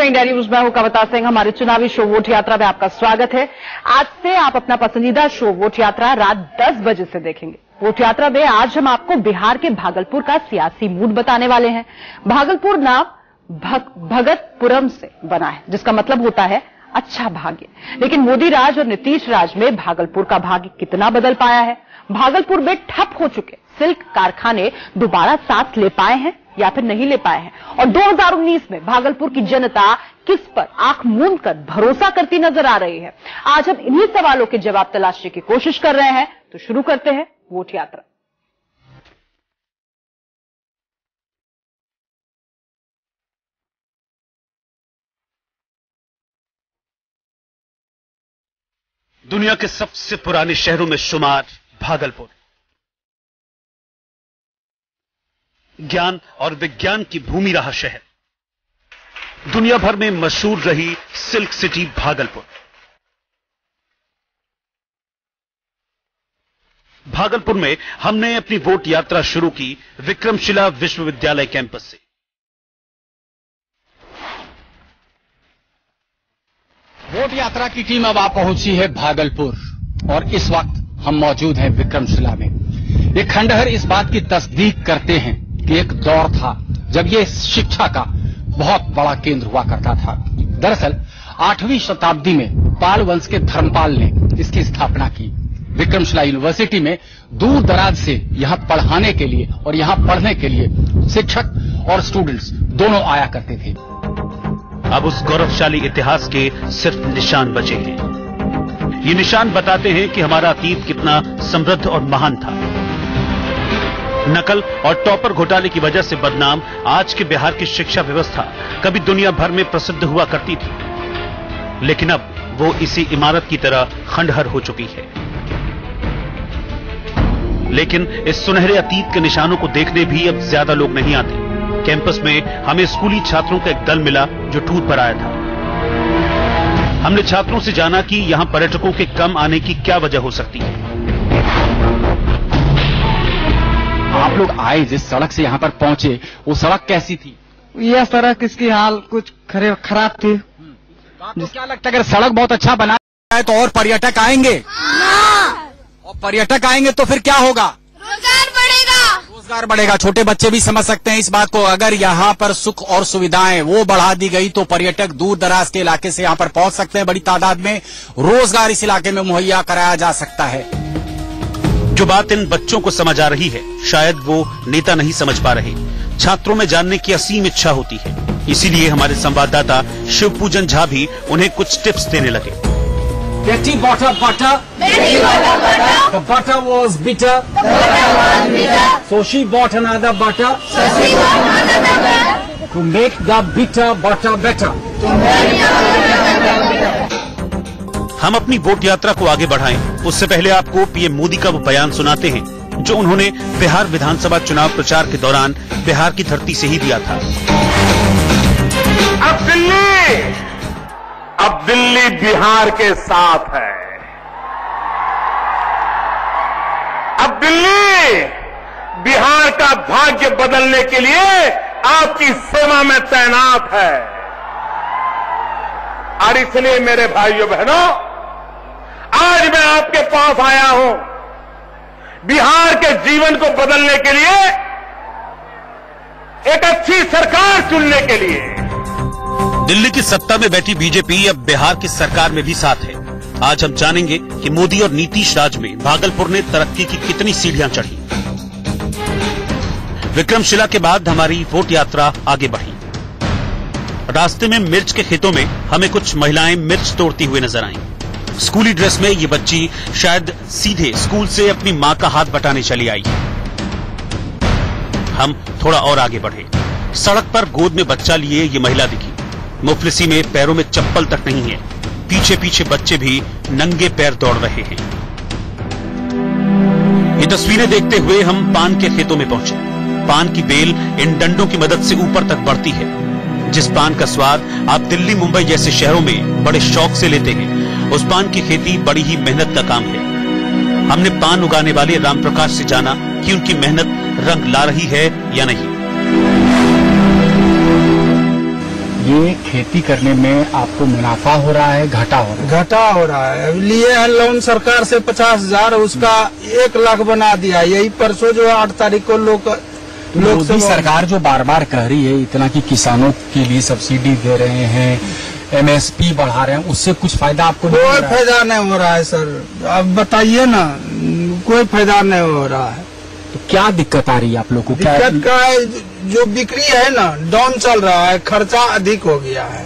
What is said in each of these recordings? हैं India news में हूं कविता सिंह। हमारे चुनावी शो वोट यात्रा में आपका स्वागत है। आज से आप अपना पसंदीदा शो वोट यात्रा रात 10 बजे से देखेंगे। वोट यात्रा में आज हम आपको बिहार के भागलपुर का सियासी मूड बताने वाले हैं। भागलपुर नाम भगतपुरम से बना है, जिसका मतलब होता है अच्छा भाग्य। लेकिन मोदी राज और नीतीश राज में भागलपुर का भाग्य कितना बदल पाया है? भागलपुर में ठप हो चुके सिल्क कारखाने दोबारा साथ ले पाए हैं या फिर नहीं ले पाए हैं? और 2019 में भागलपुर की जनता किस पर आंख मूंद कर भरोसा करती नजर आ रही है? आज हम इन्हीं सवालों के जवाब तलाशने की कोशिश कर रहे हैं। तो शुरू करते हैं वोट यात्रा। दुनिया के सबसे पुराने शहरों में शुमार भागलपुर ज्ञान और विज्ञान की भूमि रहा शहर। दुनिया भर में मशहूर रही सिल्क सिटी भागलपुर। भागलपुर में हमने अपनी वोट यात्रा शुरू की विक्रमशिला विश्वविद्यालय कैंपस से। वोट यात्रा की टीम अब आ पहुंची है भागलपुर और इस वक्त हम मौजूद हैं विक्रमशिला में। ये खंडहर इस बात की तस्दीक करते हैं कि एक दौर था जब ये शिक्षा का बहुत बड़ा केंद्र हुआ करता था। दरअसल 8वीं शताब्दी में पाल वंश के धर्मपाल ने इसकी स्थापना की। विक्रमशिला यूनिवर्सिटी में दूर दराज से यहां पढ़ाने के लिए और यहां पढ़ने के लिए शिक्षक और स्टूडेंट्स दोनों आया करते थे। अब उस गौरवशाली इतिहास के सिर्फ निशान बचे हैं। ये निशान बताते हैं कि हमारा अतीत कितना समृद्ध और महान था। नकल और टॉपर घोटाले की वजह से बदनाम आज के बिहार की शिक्षा व्यवस्था कभी दुनिया भर में प्रसिद्ध हुआ करती थी, लेकिन अब वो इसी इमारत की तरह खंडहर हो चुकी है। लेकिन इस सुनहरे अतीत के निशानों को देखने भी अब ज्यादा लोग नहीं आते। कैंपस में हमें स्कूली छात्रों का एक दल मिला जो टूर पर आया था। हमने छात्रों से जाना कि यहाँ पर्यटकों के कम आने की क्या वजह हो सकती है। आप लोग आए, जिस सड़क से यहाँ पर पहुंचे वो सड़क कैसी थी? यह सड़क इसकी हाल कुछ खराब थी। आपको क्या लगता है अगर सड़क बहुत अच्छा बना है तो और पर्यटक आएंगे? और पर्यटक आएंगे तो फिर क्या होगा? रोजगार बढ़ेगा। रोजगार बढ़ेगा। छोटे बच्चे भी समझ सकते हैं इस बात को। अगर यहाँ पर सुख और सुविधाएं वो बढ़ा दी गई तो पर्यटक दूर दराज के इलाके से यहाँ पर पहुँच सकते हैं बड़ी तादाद में। रोजगार इस इलाके में मुहैया कराया जा सकता है। जो बात इन बच्चों को समझ आ रही है शायद वो नेता नहीं समझ पा रहे। छात्रों में जानने की असीम इच्छा होती है, इसीलिए हमारे संवाददाता शिव पूजन झा भी उन्हें कुछ टिप्स देने लगे। Betty butter butter was bitter so she bought another butter to make the bitter butter better. हम अपनी वोट यात्रा को आगे बढ़ाएं उससे पहले आपको पीएम मोदी का वो बयान सुनाते हैं जो उन्होंने बिहार विधानसभा चुनाव प्रचार के दौरान बिहार की धरती से ही दिया था। अब दिल्ली बिहार के साथ है। अब दिल्ली बिहार का भाग्य बदलने के लिए आपकी सेवा में तैनात है। और इसलिए मेरे भाइयों बहनों, आज मैं आपके पास आया हूं बिहार के जीवन को बदलने के लिए, एक अच्छी सरकार चुनने के लिए। दिल्ली की सत्ता में बैठी बीजेपी अब बिहार की सरकार में भी साथ है। आज हम जानेंगे कि मोदी और नीतीश राज में भागलपुर ने तरक्की की कितनी सीढ़ियां चढ़ी। विक्रमशिला के बाद हमारी वोट यात्रा आगे बढ़ी। रास्ते में मिर्च के खेतों में हमें कुछ महिलाएं मिर्च तोड़ती हुए नजर आईं। स्कूली ड्रेस में ये बच्ची शायद सीधे स्कूल से अपनी मां का हाथ बटाने चली आई। हम थोड़ा और आगे बढ़े। सड़क पर गोद में बच्चा लिए ये महिला दिखी। मुफलिसी में पैरों में चप्पल तक नहीं है। पीछे पीछे बच्चे भी नंगे पैर दौड़ रहे हैं। ये तस्वीरें देखते हुए हम पान के खेतों में पहुंचे। पान की बेल इन डंडों की मदद से ऊपर तक बढ़ती है। जिस पान का स्वाद आप दिल्ली मुंबई जैसे शहरों में बड़े शौक से लेते हैं, उस पान की खेती बड़ी ही मेहनत का काम है। हमने पान उगाने वाले रामप्रकाश से जाना कि उनकी मेहनत रंग ला रही है या नहीं। ये खेती करने में आपको मुनाफा हो रहा है घाटा हो रहा है? घाटा हो रहा है। लिए है लोन सरकार से 50,000, उसका 1 लाख बना दिया। यही परसों जो 8 तारीख को लोग सरकार जो बार बार कह रही है इतना कि किसानों के लिए सब्सिडी दे रहे हैं, एमएसपी बढ़ा रहे हैं, उससे कुछ फायदा आपको कोई फायदा नहीं हो रहा है सर। अब बताइए ना, कोई फायदा नहीं हो रहा है तो क्या दिक्कत आ रही है आप लोगों को? दिक्कत क्या है, जो बिक्री है ना डाउन चल रहा है, खर्चा अधिक हो गया है।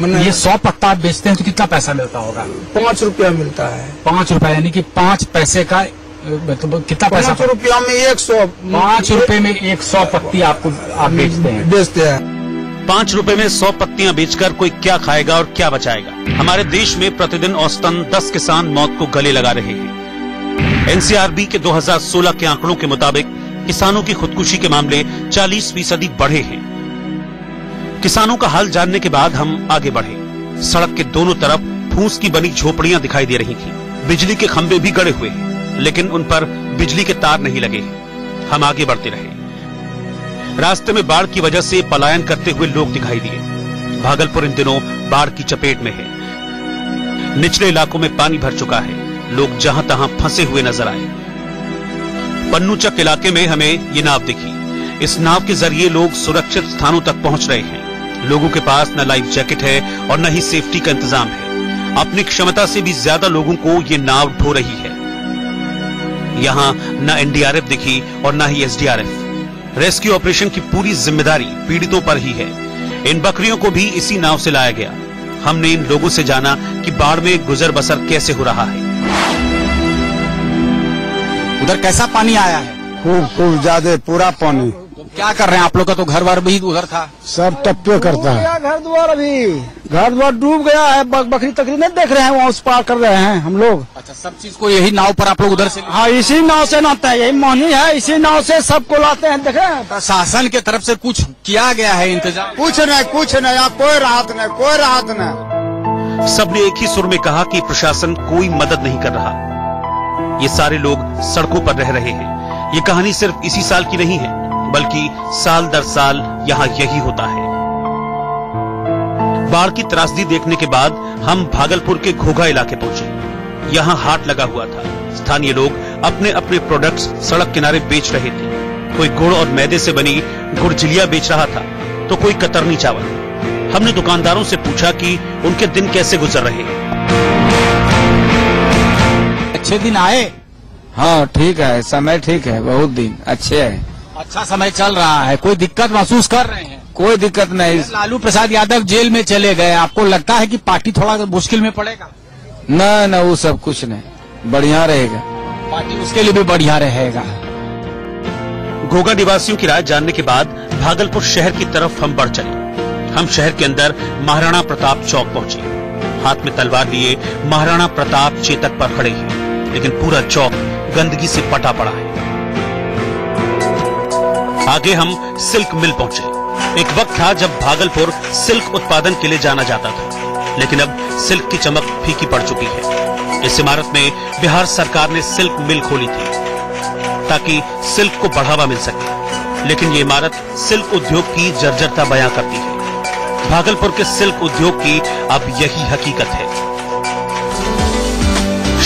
मैंने ये 100 पत्ता बेचते हैं तो कितना पैसा मिलता होगा? 5 रुपया मिलता है। 5 रुपया यानी कि 5 पैसे का मतलब कितना पैसा? 5 रुपया में 100। 5 रुपए में 100 पत्ती आपको आप बेचते हैं। 5 रुपए में 100 पत्तियां बेचकर कोई क्या खाएगा और क्या बचाएगा? हमारे देश में प्रतिदिन औसतन 10 किसान मौत को गले लगा रहे हैं। एनसीआरबी के 2016 के आंकड़ों के मुताबिक किसानों की खुदकुशी के मामले 40% बढ़े हैं। किसानों का हाल जानने के बाद हम आगे बढ़े। सड़क के दोनों तरफ ठूस की बनी झोपड़ियां दिखाई दे रही थी। बिजली के खंभे भी गड़े हुए हैं, लेकिन उन पर बिजली के तार नहीं लगे। हम आगे बढ़ते रहे। रास्ते में बाढ़ की वजह से पलायन करते हुए लोग दिखाई दिए। भागलपुर इन दिनों बाढ़ की चपेट में है। निचले इलाकों में पानी भर चुका है। लोग जहां तहां फंसे हुए नजर आए। पन्नूचक इलाके में हमें ये नाव दिखी। इस नाव के जरिए लोग सुरक्षित स्थानों तक पहुंच रहे हैं। लोगों के पास न लाइफ जैकेट है और न ही सेफ्टी का इंतजाम है। अपनी क्षमता से भी ज्यादा लोगों को ये नाव ढो रही है। यहाँ न एनडीआरएफ दिखी और न ही एसडीआरएफ। रेस्क्यू ऑपरेशन की पूरी जिम्मेदारी पीड़ितों पर ही है। इन बकरियों को भी इसी नाव से लाया गया। हमने इन लोगों से जाना कि बाढ़ में गुजर बसर कैसे हो रहा है। उधर कैसा पानी आया है? खूब ज्यादा पूरा पानी। क्या कर रहे हैं आप लोग? का तो घर बार भी उधर था, सब टप्पे करता है। घर द्वार अभी डूब गया है। बकरी तकरी नहीं देख रहे हैं, वहाँ उस पार कर रहे हैं हम लोग। अच्छा, सब चीज को यही नाव पर आप लोग उधर से? हाँ, इसी नाव से लाते हैं। यही मानी है, इसी नाव से सबको लाते हैं। देख रहे हैं शासन के तरफ से कुछ किया गया है इंतजाम? कुछ नहीं, यहाँ कोई राहत नहीं। सबने एक ही सुर में कहा कि प्रशासन कोई मदद नहीं कर रहा। ये सारे लोग सड़कों पर रह रहे हैं। ये कहानी सिर्फ इसी साल की नहीं है, बल्कि साल दर साल यहाँ यही होता है। बाढ़ की त्रासदी देखने के बाद हम भागलपुर के घोघा इलाके पहुंचे। यहाँ हाट लगा हुआ था। स्थानीय लोग अपने अपने प्रोडक्ट्स सड़क किनारे बेच रहे थे। कोई गुड़ और मैदे से बनी गुड़जिलिया बेच रहा था तो कोई कतरनी चावल। हमने दुकानदारों से पूछा कि उनके दिन कैसे गुजर रहे हैं। अच्छे दिन आए? हाँ ठीक है, समय ठीक है, बहुत दिन अच्छे है, अच्छा समय चल रहा है। कोई दिक्कत महसूस कर रहे हैं? कोई दिक्कत नहीं। लालू प्रसाद यादव जेल में चले गए, आपको लगता है कि पार्टी थोड़ा मुश्किल में पड़ेगा? न, वो सब कुछ नहीं, बढ़िया रहेगा। पार्टी उसके लिए भी बढ़िया रहेगा। घोघा निवासियों की राय जानने के बाद भागलपुर शहर की तरफ हम बढ़ चले। हम शहर के अंदर महाराणा प्रताप चौक पहुँचे। हाथ में तलवार लिए महाराणा प्रताप चेतक पर खड़े हैं, लेकिन पूरा चौक गंदगी से पटा पड़ा है। आगे हम सिल्क मिल पहुंचे। एक वक्त था जब भागलपुर सिल्क उत्पादन के लिए जाना जाता था, लेकिन अब सिल्क की चमक फीकी पड़ चुकी है। इस इमारत में बिहार सरकार ने सिल्क मिल खोली थी ताकि सिल्क को बढ़ावा मिल सके, लेकिन ये इमारत सिल्क उद्योग की जर्जरता बयां करती है। भागलपुर के सिल्क उद्योग की अब यही हकीकत है।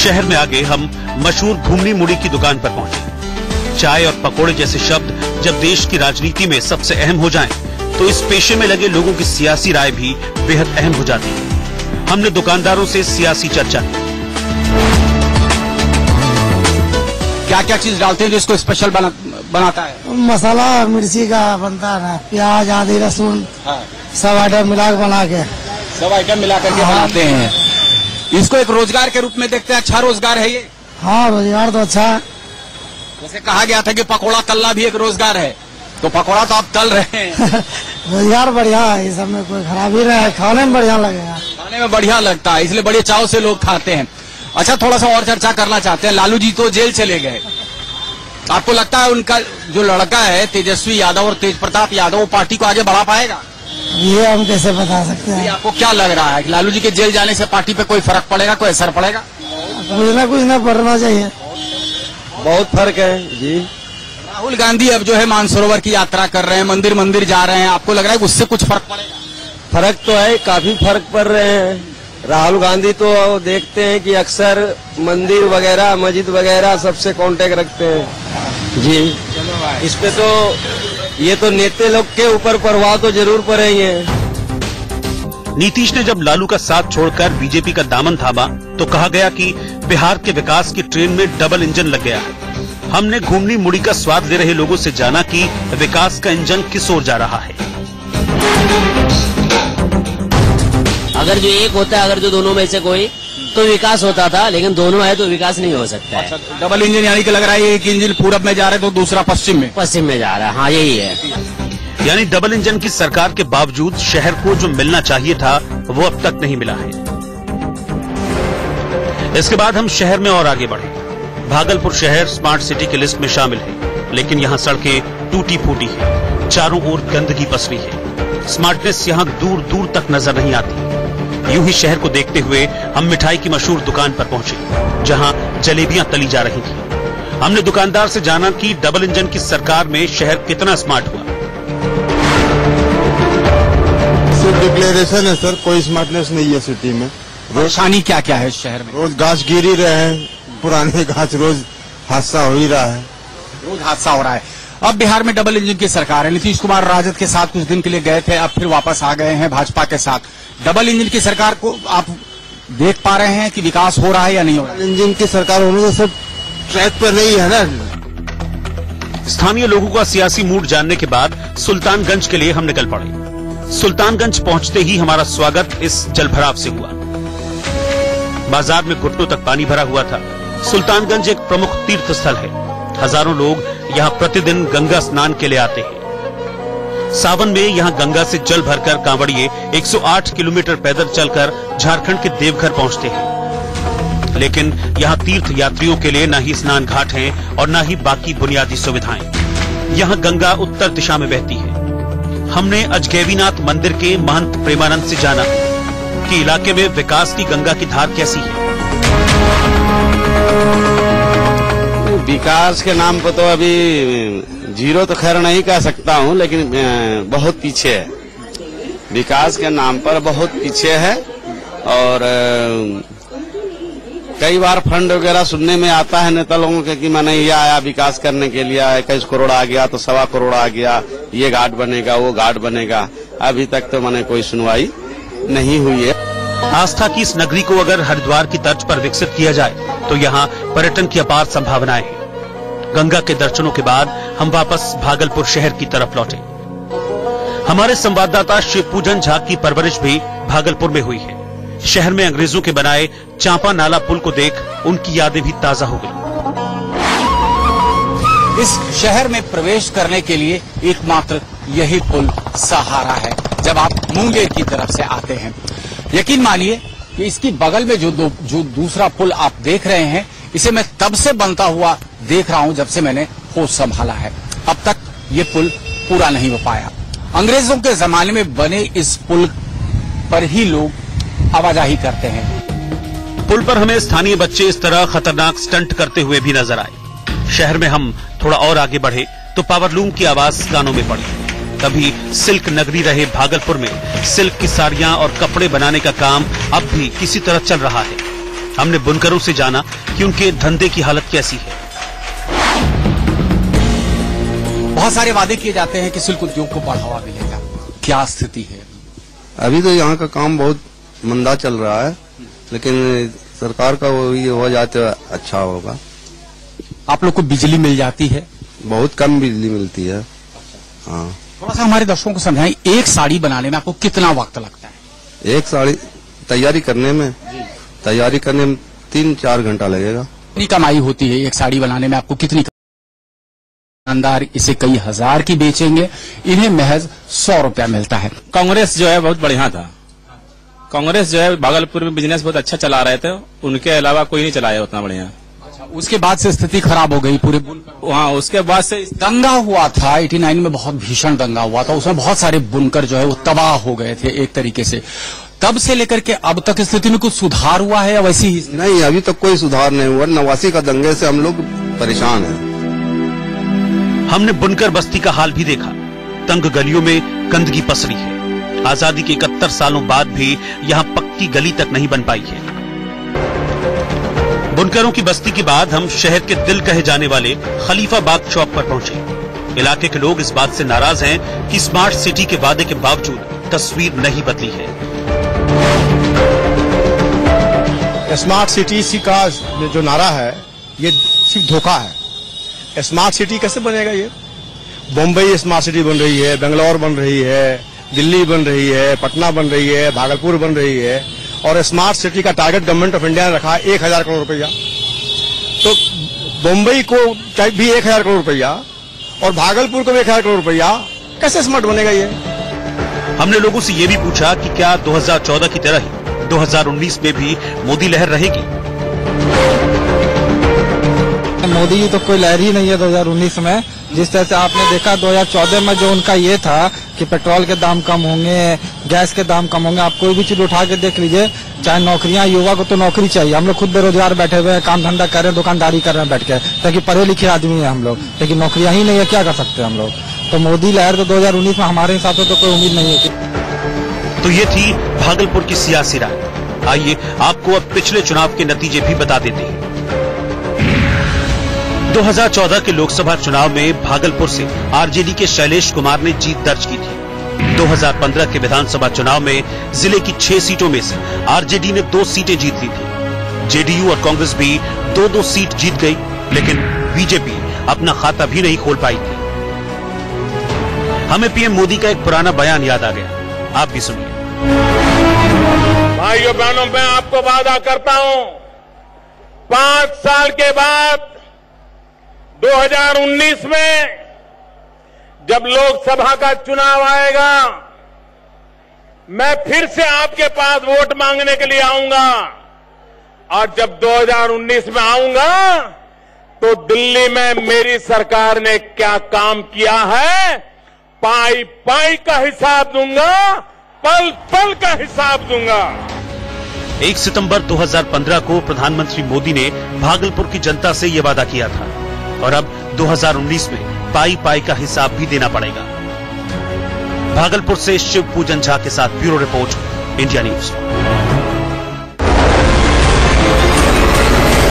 शहर में आगे हम मशहूर धूमनी मुड़ी की दुकान पर पहुंचे। चाय और पकोड़े जैसे शब्द जब देश की राजनीति में सबसे अहम हो जाएं, तो इस पेशे में लगे लोगों की सियासी राय भी बेहद अहम हो जाती है। हमने दुकानदारों से सियासी चर्चा की। क्या क्या चीज डालते हैं जो इसको स्पेशल बनाता है? मसाला और मिर्ची का बनता है, प्याज आदि लहसुन, हाँ। सब आइटम मिलाकर बनाते हैं। इसको एक रोजगार के रूप में देखते हैं? अच्छा रोजगार है ये? हाँ रोजगार तो अच्छा। जैसे कहा गया था कि पकोड़ा तलना भी एक रोजगार है, तो पकोड़ा तो आप तल रहे हैं। रोजगार बढ़िया है, इस सब में कोई खराबी नहीं है। खाने में बढ़िया लगेगा, खाने में बढ़िया लगता है, इसलिए बड़े चाव से लोग खाते हैं। अच्छा, थोड़ा सा और चर्चा करना चाहते हैं। लालू जी तो जेल चले गए, आपको लगता है उनका जो लड़का है तेजस्वी यादव और तेज प्रताप यादव वो पार्टी को आगे बढ़ा पाएगा? ये हम कैसे बता सकते हैं। आपको क्या लग रहा है, लालू जी के जेल जाने से पार्टी पे कोई फर्क पड़ेगा, कोई असर पड़ेगा? कुछ न पड़ना चाहिए, बहुत फर्क है जी। राहुल गांधी अब जो है मानसरोवर की यात्रा कर रहे हैं, मंदिर जा रहे हैं, आपको लग रहा है उससे कुछ फर्क पड़ेगा? फर्क तो है, काफी फर्क पड़ रहे हैं। राहुल गांधी तो देखते हैं कि अक्सर मंदिर वगैरह मस्जिद वगैरह सबसे कांटेक्ट रखते हैं जी। इस पे तो ये तो नेता लोग के ऊपर प्रभाव तो जरूर पड़े ही है। नीतीश ने जब लालू का साथ छोड़कर बीजेपी का दामन थामा तो कहा गया कि बिहार के विकास की ट्रेन में डबल इंजन लग गया है। हमने घूमनी मुड़ी का स्वाद ले रहे लोगों से जाना कि विकास का इंजन किस ओर जा रहा है। अगर जो एक होता है, अगर जो दोनों में से कोई, तो विकास होता था, लेकिन दोनों आए तो विकास नहीं हो सकता है। डबल इंजन यानी कि लग रहा है एक इंजन पूरब में जा रहा है तो दूसरा पश्चिम में जा रहा है। हाँ, यही है। यानी डबल इंजन की सरकार के बावजूद शहर को जो मिलना चाहिए था वो अब तक नहीं मिला है। इसके बाद हम शहर में और आगे बढ़े। भागलपुर शहर स्मार्ट सिटी की लिस्ट में शामिल है, लेकिन यहाँ सड़कें टूटी फूटी है, चारों ओर गंदगी पसरी है, स्मार्टनेस यहाँ दूर दूर तक नजर नहीं आती। यूं ही शहर को देखते हुए हम मिठाई की मशहूर दुकान पर पहुंचे, जहां जलेबियां तली जा रही थी। हमने दुकानदार से जाना कि डबल इंजन की सरकार में शहर कितना स्मार्ट हुआ। सिर्फ डिक्लेरेशन है सर, कोई स्मार्टनेस नहीं है सिटी में। रोशानी क्या क्या है शहर में? रोज घास गिर ही रहे हैं, पुराने घास, रोज हादसा हो ही रहा है। अब बिहार में डबल इंजन की सरकार है। नीतीश कुमार राजद के साथ कुछ दिन के लिए गए थे, अब फिर वापस आ गए हैं भाजपा के साथ। डबल इंजन की सरकार को आप देख पा रहे हैं कि विकास हो रहा है या नहीं हो रहा? इंजन की सरकार होने से सब ट्रैक पर नहीं है ना। स्थानीय लोगों का सियासी मूड जानने के बाद सुल्तानगंज के लिए हम निकल पड़े। सुल्तानगंज पहुंचते ही हमारा स्वागत इस जलभराव से हुआ। बाजार में घुटनों तक पानी भरा हुआ था। सुल्तानगंज एक प्रमुख तीर्थ स्थल है। हजारों लोग यहाँ प्रतिदिन गंगा स्नान के लिए आते हैं। सावन में यहाँ गंगा से जल भरकर कांवड़िए 108 किलोमीटर पैदल चलकर झारखंड के देवघर पहुँचते हैं। लेकिन यहाँ तीर्थ यात्रियों के लिए न ही स्नान घाट हैं और न ही बाकी बुनियादी सुविधाएं। यहाँ गंगा उत्तर दिशा में बहती है। हमने अजगैवीनाथ मंदिर के महंत प्रेमानंद से जाना कि इलाके में विकास की गंगा की धार कैसी है। विकास के नाम पर तो अभी जीरो तो खैर नहीं कह सकता हूं, लेकिन बहुत पीछे है। विकास के नाम पर बहुत पीछे है। और कई बार फंड वगैरह सुनने में आता है नेता लोगों के कि मैंने ये आया विकास करने के लिए, 21 करोड़ आ गया तो 1.25 करोड़ आ गया, ये घाट बनेगा वो घाट बनेगा। अभी तक तो मैंने कोई सुनवाई नहीं हुई है। आस्था की इस नगरी को अगर हरिद्वार की तर्ज पर विकसित किया जाए तो यहाँ पर्यटन की अपार संभावनाएं हैं। गंगा के दर्शनों के बाद हम वापस भागलपुर शहर की तरफ लौटे। हमारे संवाददाता शिव पूजन झा की परवरिश भी भागलपुर में हुई है। शहर में अंग्रेजों के बनाए चांपा नाला पुल को देख उनकी यादें भी ताजा हो गई। इस शहर में प्रवेश करने के लिए एकमात्र यही पुल सहारा है जब आप मुंगेर की तरफ से आते हैं। यकीन मानिए कि इसकी बगल में जो दूसरा पुल आप देख रहे हैं, इसे मैं तब से बनता हुआ देख रहा हूं जब से मैंने होश संभाला है। अब तक ये पुल पूरा नहीं हो पाया। अंग्रेजों के जमाने में बने इस पुल पर ही लोग आवाजाही करते हैं। पुल पर हमें स्थानीय बच्चे इस तरह खतरनाक स्टंट करते हुए भी नजर आए। शहर में हम थोड़ा और आगे बढ़े तो पावरलूम की आवाज कानों में पड़ी। तभी सिल्क नगरी रहे भागलपुर में सिल्क की साड़ियां और कपड़े बनाने का काम अब भी किसी तरह चल रहा है। हमने बुनकरों से जाना कि उनके धंधे की हालत कैसी है। बहुत सारे वादे किए जाते हैं कि सिल्क उद्योग को बढ़ावा मिलेगा, क्या स्थिति है? अभी तो यहाँ का काम बहुत मंदा चल रहा है, लेकिन सरकार का वो ये हो जाते अच्छा होगा। आप लोग को बिजली मिल जाती है? बहुत कम बिजली मिलती है। हाँ, थोड़ा सा हमारे दर्शकों को समझाएं, एक साड़ी बनाने में आपको कितना वक्त लगता है? एक साड़ी तैयारी करने में 3-4 घंटा लगेगा। कितनी कमाई होती है एक साड़ी बनाने में? आपको कितनी दुकानदार इसे कई हजार की बेचेंगे, इन्हें महज 100 रुपया मिलता है। कांग्रेस जो है बहुत बढ़िया था। कांग्रेस जो है भागलपुर में बिजनेस बहुत अच्छा चला रहे थे, उनके अलावा कोई नहीं चलाया उतना बढ़िया। उसके बाद से स्थिति खराब हो गई पूरे। हाँ, उसके बाद से दंगा हुआ था 89 में, बहुत भीषण दंगा हुआ था। उसमें बहुत सारे बुनकर जो है वो तबाह हो गए थे एक तरीके से। तब से लेकर के अब तक स्थिति में कुछ सुधार हुआ है या वैसी ही? नहीं, अभी तक कोई सुधार नहीं हुआ। 89 का दंगे से हम लोग परेशान हैं। हमने बुनकर बस्ती का हाल भी देखा। तंग गलियों में गंदगी पसरी है। आजादी के 71 75 सालों बाद भी यहां पक्की गली तक नहीं बन पाई है। बुनकरों की बस्ती के बाद हम शहर के दिल कहे जाने वाले खलीफाबाग चौक पर पहुंचे। इलाके के लोग इस बात से नाराज हैं कि स्मार्ट सिटी के वादे के बावजूद तस्वीर नहीं बदली है। स्मार्ट सिटी का जो नारा है ये सिर्फ धोखा है। स्मार्ट सिटी कैसे बनेगा? ये बम्बई स्मार्ट सिटी बन रही है, बेंगलोर बन रही है, दिल्ली बन रही है, पटना बन रही है, भागलपुर बन रही है। और स्मार्ट सिटी का टारगेट गवर्नमेंट ऑफ इंडिया ने रखा 1000 करोड़ रुपया। तो बम्बई को भी 1000 करोड़ रुपया और भागलपुर को भी 1000 करोड़ रुपया, कैसे स्मार्ट बनेगा ये? हमने लोगों से ये भी पूछा कि क्या 2014 की तरह ही 2019 में भी मोदी लहर रहेगी? मोदी जी तो कोई लहर ही नहीं है 2019 में। जिस तरह से आपने देखा 2014 में जो उनका ये था कि पेट्रोल के दाम कम होंगे, गैस के दाम कम होंगे। आप कोई भी चीज उठा के देख लीजिए, चाहे नौकरियां, युवा को तो नौकरी चाहिए। हम लोग खुद बेरोजगार बैठे हुए हैं, काम धंधा कर रहे हैं, दुकानदारी कर रहे हैं बैठ के, ताकि पढ़े लिखे आदमी है हम लोग, लेकिन नौकरियां ही नहीं है, क्या कर सकते हैं हम लोग। तो मोदी लहर तो 2019 में हमारे हिसाब से तो कोई उम्मीद नहीं है। तो ये थी भागलपुर की सियासी राय। आइए आपको अब पिछले चुनाव के नतीजे भी बता देते हैं। 2014 के लोकसभा चुनाव में भागलपुर से आरजेडी के शैलेश कुमार ने जीत दर्ज की थी। 2015 के विधानसभा चुनाव में जिले की 6 सीटों में से आरजेडी ने 2 सीटें जीत ली थी। जेडीयू और कांग्रेस भी 2-2 सीट जीत गई, लेकिन बीजेपी अपना खाता भी नहीं खोल पाई थी। हमें पीएम मोदी का एक पुराना बयान याद आ गया, आप भी सुनिए। भाइयों बहनों, मैं आपको वादा करता हूं 5 साल के बाद 2019 में जब लोकसभा का चुनाव आएगा, मैं फिर से आपके पास वोट मांगने के लिए आऊंगा। और जब 2019 में आऊंगा तो दिल्ली में मेरी सरकार ने क्या काम किया है, पाई पाई का हिसाब दूंगा, पल पल का हिसाब दूंगा। 1 सितंबर 2015 को प्रधानमंत्री मोदी ने भागलपुर की जनता से यह वादा किया था और अब 2019 में पाई पाई का हिसाब भी देना पड़ेगा। भागलपुर से शिव पूजन झा के साथ ब्यूरो रिपोर्ट, इंडिया न्यूज।